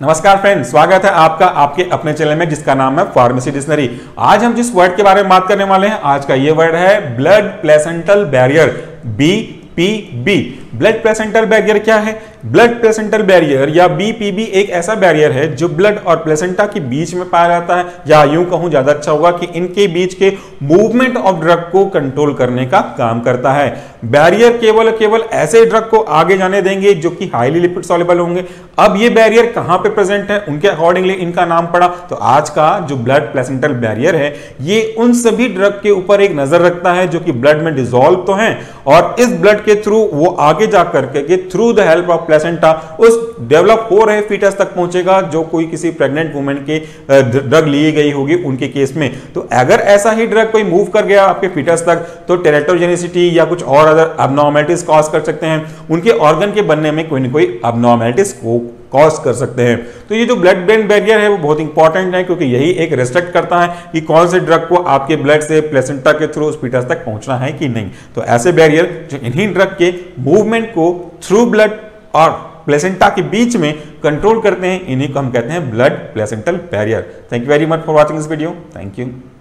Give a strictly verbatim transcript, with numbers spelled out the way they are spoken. नमस्कार फ्रेंड्स, स्वागत है आपका आपके अपने चैनल में जिसका नाम है फार्मेसी डिक्शनरी। आज हम जिस वर्ड के बारे में बात करने वाले हैं, आज का ये वर्ड है blood placental barrier, B P B. Blood placental barrier क्या है? ब्लड प्लेसेंटल बैरियर या बी पी बी एक ऐसा बैरियर है जो ब्लड और प्लेसेंटा के बीच में पाया जाता है, या यूं कहूं ज्यादा अच्छा होगा कि इनके बीच के मूवमेंट ऑफ ड्रग को कंट्रोल करने का काम करता है। बैरियर केवल केवल ऐसे ड्रग को आगे जाने देंगे जो कि हाईली लिपिड सॉल्युबल होंगे। अब ये बैरियर कहां पे प्रेजेंट है, उनके अकॉर्डिंगली इनका नाम पड़ा। तो आज का जो ब्लड प्लेसेंटल बैरियर है, ये उन सभी ड्रग के ऊपर एक नजर रखता है जो कि ब्लड में डिसॉल्व तो हैं, और इस ब्लड के थ्रू वो आगे जाकर के through the help of placenta उस डेवलप हो रहे फीटस तक पहुंचेगा जो कोई किसी प्रेग्नेंट वुमेन के ड्रग ली गई होगी उनके केस में। तो अगर ऐसा ही ड्रग कोई मूव कर गया आपके फीटस तक, तो टेराटोजेनेसिटी या कुछ और अदर अबनॉर्मैलिटीज कॉज कर सकते हैं, उनके ऑर्गन के बनने में कोई ना कोई अबनॉर्मैलिटीज को कॉज कर सकते हैं। तो ये जो ब्लड ब्रेन बैरियर है वो बहुत इंपॉर्टेंट है, क्योंकि यही एक रेस्ट्रिक्ट करता है कि कौन से ड्रग को आपके ब्लड से प्लेसेंटा के थ्रू फीटस तक पहुंचना है कि नहीं। तो ऐसे बैरियर जो इन्हीं ड्रग के मूवमेंट को थ्रू ब्लड और प्लेसेंटा के बीच में कंट्रोल करते हैं, इन्हीं को हम कहते हैं blood placental barrier. Thank you very much for watching this video. Thank you.